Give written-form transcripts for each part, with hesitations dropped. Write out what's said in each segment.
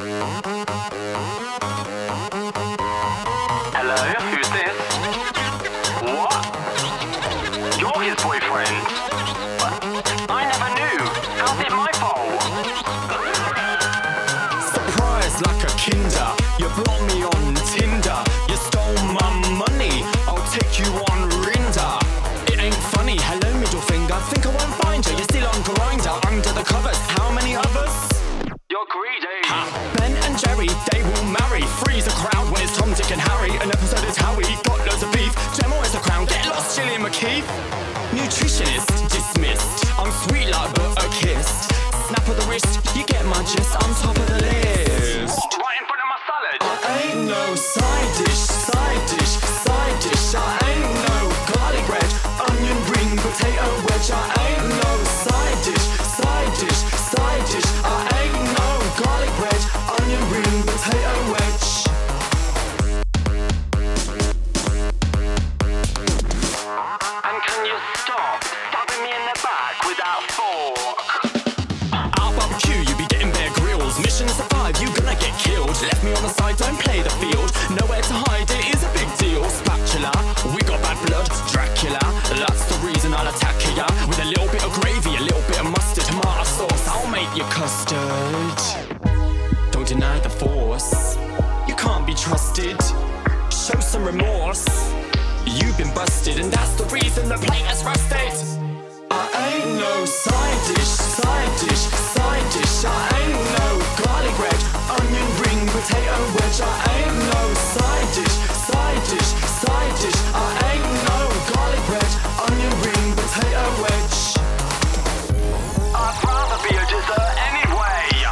Hello, who's this? What? You're his boyfriend? I never knew. How's it my fault? Surprise like a Kinder. You blocked me on Tinder. You stole my money. I'll take you on Rinder. It ain't funny. Hello, middle finger. Think I won't find you. You're still on Grindr. Under the covers. How many others? Ben and Jerry, they will marry. Freeze a crowd when it's Tom, Dick and Harry. An episode is Howie, got loads of beef. Gemma is the crown, get lost, Gillian McKeith. Nutritionist, dismissed. I'm sweet like Butterkist. Snap of the wrist, you get my gist. I'm top of the list. Right in front of my salad. I ain't no side dish, side dish, side dish. I ain't no garlic bread, onion ring, potato wedge. I ain't no side dish, side dish, side dish. I ain't no garlic bread, onion ring, potato wedge. And can you stop stabbing me in the back without fork? Our barbecue, you be getting Bear Grylls. Mission survive, you gonna get killed. Left me on the side, don't play the field. Nowhere to hide, it is a big deal. Spatula, we got bad blood. Dracula, that's the reason I'll attack ya. With a little bit of gravy, a little bit of mustard, tomato sauce, I'll make you custard. Deny the force, you can't be trusted. Show some remorse, you've been busted, and that's the reason the plate has rusted. I ain't no side dish, side dish, side dish. I ain't no garlic bread, onion ring, potato wedge. I ain't no side dish, side dish, side dish. I ain't no garlic bread, onion ring, potato wedge. I'd rather be a dessert anyway.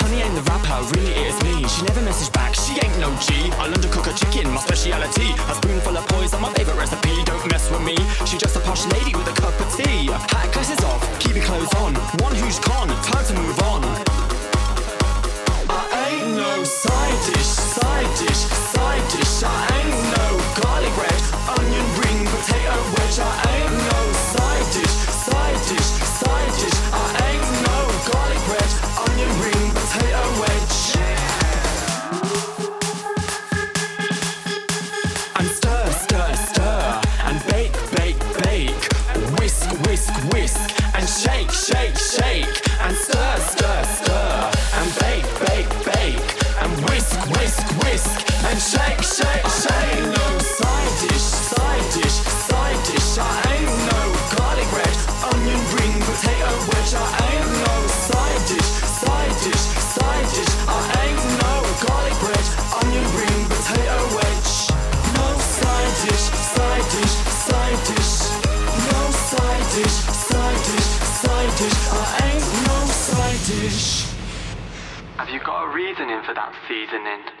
Honey ain't the rapper, really it is me. She never messaged back, she ain't no G. I'll undercook a chicken, my speciality. A spoonful of poison, my favourite recipe. Don't mess with me, she just a posh lady with a cup of tea. Hat glasses off, keep your clothes on. One who's con, time to move on. I ain't no side dish, side dish, side dish. I ain't no garlic bread, onion ring, potato wedge. I ain't no side dish, side dish, side dish. I ain't no garlic bread, onion ring. Whisk, whisk, and shake, shake, shake, and stir, stir, stir, and bake, bake, bake, and whisk, whisk, whisk, and shake, shake, shake. I ain't no side dish, side dish, side dish. I ain't no garlic bread, onion ring, potato wedge. I ain't no side dish, side dish, side dish. I ain't no garlic bread, onion ring, potato wedge. No side dish, side dish, side dish. No side dish, side dish, side dish. I ain't no side dish. Have you got a reasoning for that seasoning?